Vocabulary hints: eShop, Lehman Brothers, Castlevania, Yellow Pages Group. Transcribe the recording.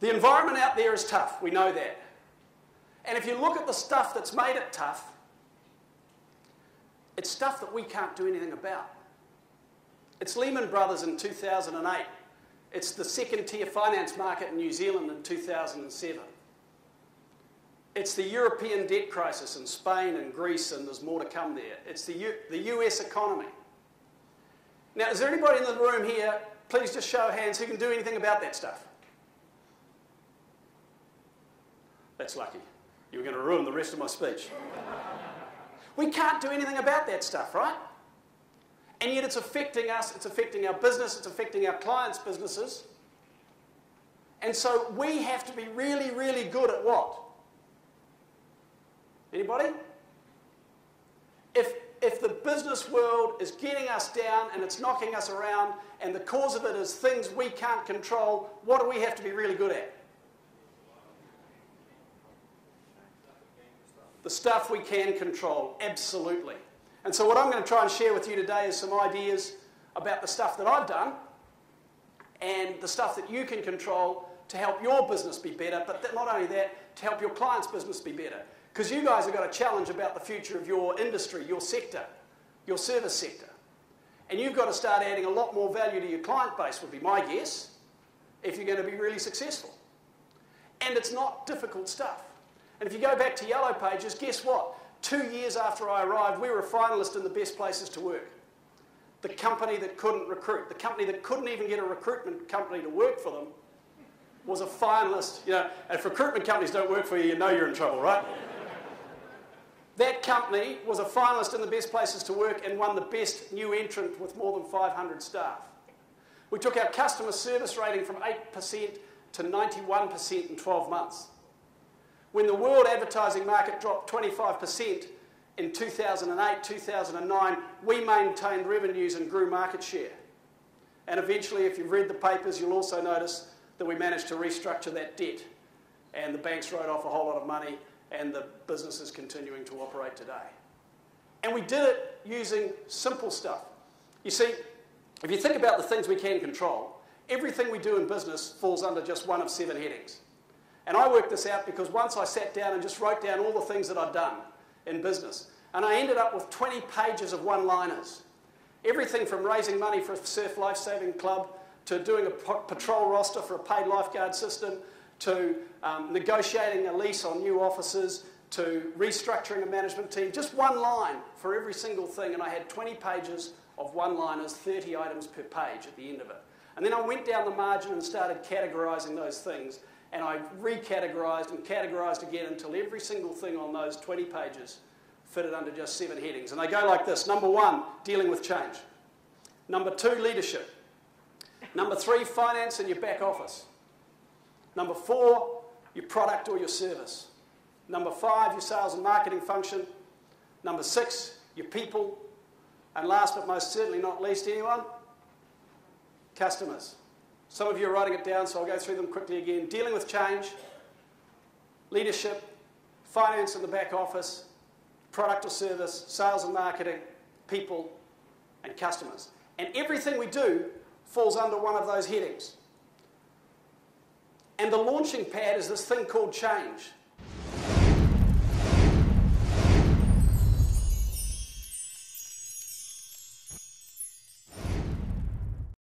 The environment out there is tough, we know that. And if you look at the stuff that's made it tough, it's stuff that we can't do anything about. It's Lehman Brothers in 2008. It's the second-tier finance market in New Zealand in 2007. It's the European debt crisis in Spain and Greece, and there's more to come there. It's the US economy. Now, is there anybody in the room here, please just show hands, who can do anything about that stuff? That's lucky. You're going to ruin the rest of my speech. We can't do anything about that stuff, right? And yet it's affecting us, it's affecting our business, it's affecting our clients' businesses. And so we have to be really, really good at what? Anybody? If the business world is getting us down and it's knocking us around and the cause of it is things we can't control, what do we have to be really good at? The stuff we can control, absolutely. And so what I'm going to try and share with you today is some ideas about the stuff that I've done and the stuff that you can control to help your business be better, but not only that, to help your clients' business be better. Because you guys have got a challenge about the future of your industry, your sector, your service sector. And you've got to start adding a lot more value to your client base, would be my guess, if you're going to be really successful. And it's not difficult stuff. And if you go back to Yellow Pages, guess what? 2 years after I arrived, we were a finalist in the best places to work. The company that couldn't recruit, the company that couldn't even get a recruitment company to work for them, was a finalist. You know, if recruitment companies don't work for you, you know you're in trouble, right? That company was a finalist in the best places to work and won the best new entrant with more than 500 staff. We took our customer service rating from 8% to 91% in 12 months. When the world advertising market dropped 25% in 2008, 2009, we maintained revenues and grew market share. And eventually, if you've read the papers, you'll also notice that we managed to restructure that debt. And the banks wrote off a whole lot of money, and the business is continuing to operate today. And we did it using simple stuff. You see, if you think about the things we can control, everything we do in business falls under just one of 7 headings. And I worked this out because once I sat down and just wrote down all the things that I'd done in business. And I ended up with 20 pages of one-liners. Everything from raising money for a surf lifesaving club, to doing a patrol roster for a paid lifeguard system, to negotiating a lease on new offices, to restructuring a management team. Just one line for every single thing. And I had 20 pages of one-liners, 30 items per page at the end of it. And then I went down the margin and started categorising those things. And I recategorized and categorized again until every single thing on those 20 pages fitted under just 7 headings. And they go like this. Number 1, dealing with change. Number 2, leadership. Number 3, finance and your back office. Number 4, your product or your service. Number 5, your sales and marketing function. Number 6, your people. And last but most certainly not least, anyone? Customers. Some of you are writing it down, so I'll go through them quickly again. Dealing with change, leadership, finance in the back office, product or service, sales and marketing, people, and customers. And everything we do falls under one of those headings. And the launching pad is this thing called change.